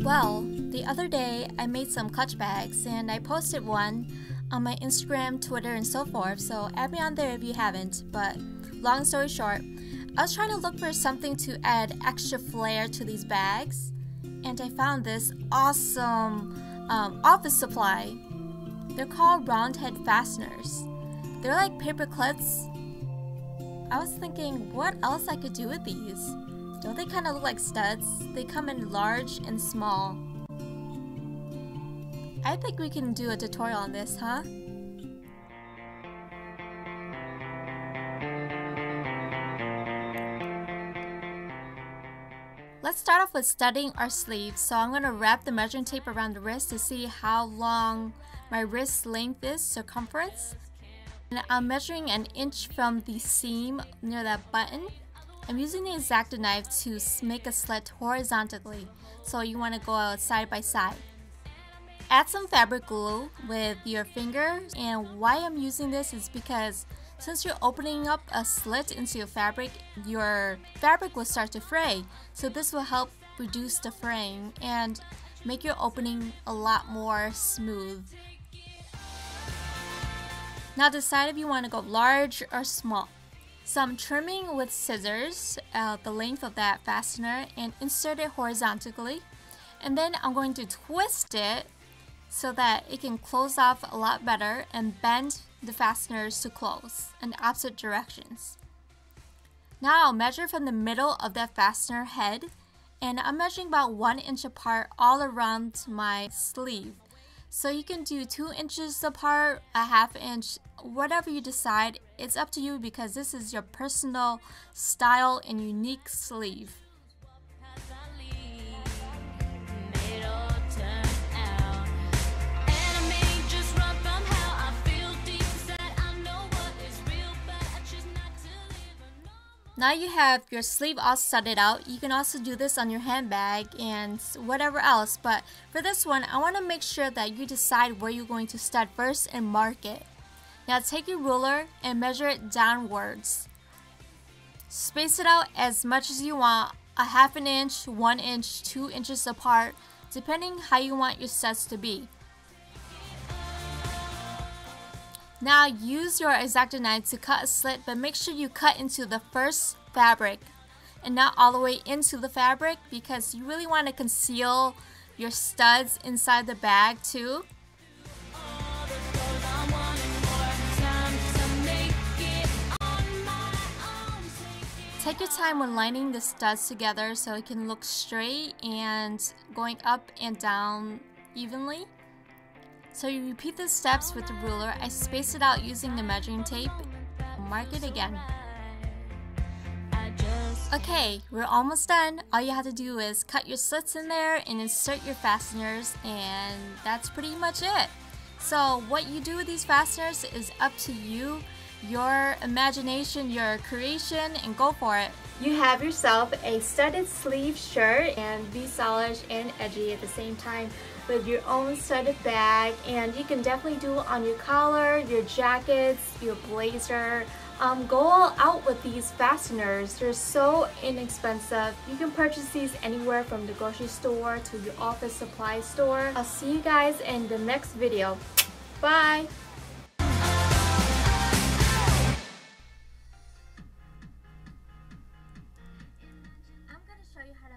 Well, the other day I made some clutch bags and I posted one on my Instagram, Twitter, and so forth, so add me on there if you haven't. But long story short, I was trying to look for something to add extra flair to these bags, and I found this awesome office supply. They're called round head fasteners. They're like paper clips. I was thinking what else I could do with these. Don't they kind of look like studs? They come in large and small. I think we can do a tutorial on this, huh? Let's start off with studying our sleeves. So I'm going to wrap the measuring tape around the wrist to see how long my wrist length is, circumference. And I'm measuring an inch from the seam near that button. I'm using the X-acto knife to make a slit horizontally, so you want to go out side by side. Add some fabric glue with your finger, and why I'm using this is because since you're opening up a slit into your fabric will start to fray. So this will help reduce the fraying and make your opening a lot more smooth. Now decide if you want to go large or small. So I'm trimming with scissors the length of that fastener and insert it horizontally, and then I'm going to twist it so that it can close off a lot better and bend the fasteners to close in opposite directions. Now I'll measure from the middle of that fastener head, and I'm measuring about 1 inch apart all around my sleeve. So you can do 2 inches apart, a half inch, whatever you decide. It's up to you because this is your personal style and unique sleeve. Now you have your sleeve all studded out. You can also do this on your handbag and whatever else, but for this one, I want to make sure that you decide where you're going to stud first and mark it. Now take your ruler and measure it downwards. Space it out as much as you want, a half an inch, 1 inch, 2 inches apart, depending how you want your studs to be. Now use your X-acto knife to cut a slit, but make sure you cut into the first fabric and not all the way into the fabric because you really want to conceal your studs inside the bag too. Take your time when lining the studs together so it can look straight and going up and down evenly. So you repeat the steps with the ruler. I spaced it out using the measuring tape. Mark it again. Okay, we're almost done. All you have to do is cut your slits in there and insert your fasteners, and that's pretty much it. So what you do with these fasteners is up to you, your imagination, your creation, and go for it. You have yourself a studded sleeve shirt and be stylish and edgy at the same time with your own studded bag, and you can definitely do it on your collar, your jackets, your blazer. Go all out with these fasteners. They're so inexpensive. You can purchase these anywhere from the grocery store to your office supply store. I'll see you guys in the next video. Bye!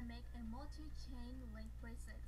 Make a multi-chain link bracelet.